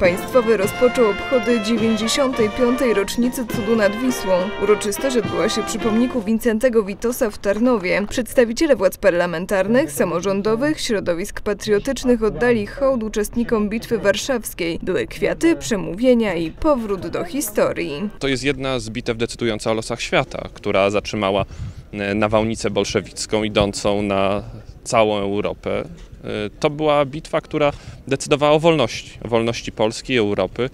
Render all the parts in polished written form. Państwowy rozpoczął obchody 95. rocznicy Cudu nad Wisłą. Uroczystość odbyła się przy pomniku Wincentego Witosa w Tarnowie. Przedstawiciele władz parlamentarnych, samorządowych, środowisk patriotycznych oddali hołd uczestnikom Bitwy Warszawskiej. Były kwiaty, przemówienia i powrót do historii. To jest jedna z bitew decydująca o losach świata, która zatrzymała nawałnicę bolszewicką idącą na całą Europę. To była bitwa, która decydowała o wolności Polski, Europy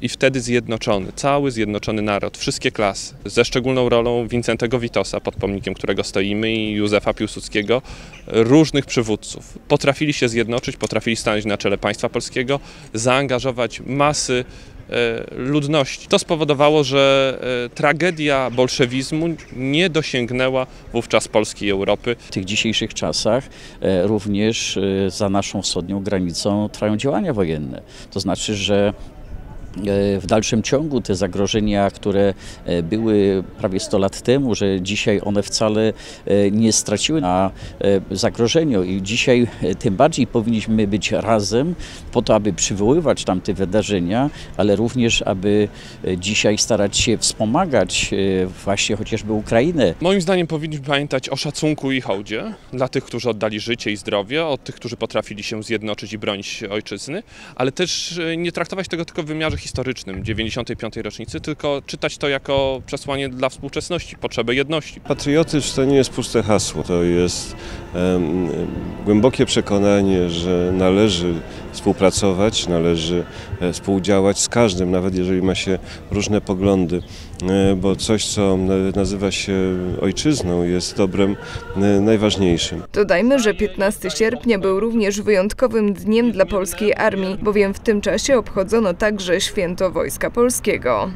i wtedy zjednoczony, cały zjednoczony naród, wszystkie klasy, ze szczególną rolą Wincentego Witosa, pod pomnikiem którego stoimy, i Józefa Piłsudskiego, różnych przywódców. Potrafili się zjednoczyć, potrafili stanąć na czele państwa polskiego, zaangażować masy ludności. To spowodowało, że tragedia bolszewizmu nie dosięgnęła wówczas Polski i Europy. W tych dzisiejszych czasach również za naszą wschodnią granicą trwają działania wojenne. To znaczy, że w dalszym ciągu te zagrożenia, które były prawie 100 lat temu, że dzisiaj one wcale nie straciły na zagrożeniu i dzisiaj tym bardziej powinniśmy być razem po to, aby przywoływać tamte wydarzenia, ale również, aby dzisiaj starać się wspomagać właśnie chociażby Ukrainę. Moim zdaniem powinniśmy pamiętać o szacunku i hołdzie dla tych, którzy oddali życie i zdrowie, od tych, którzy potrafili się zjednoczyć i bronić ojczyzny, ale też nie traktować tego tylko w wymiarze historycznym 95. rocznicy, tylko czytać to jako przesłanie dla współczesności, potrzeby jedności. Patriotyzm to nie jest puste hasło, to jest głębokie przekonanie, że należy współpracować, należy współdziałać z każdym, nawet jeżeli ma się różne poglądy, bo coś, co nazywa się ojczyzną, jest dobrem najważniejszym. Dodajmy, że 15 sierpnia był również wyjątkowym dniem dla polskiej armii, bowiem w tym czasie obchodzono także Święto Wojska Polskiego.